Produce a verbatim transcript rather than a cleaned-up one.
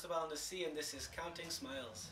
Cristobal and the Sea, and this is Counting Smiles.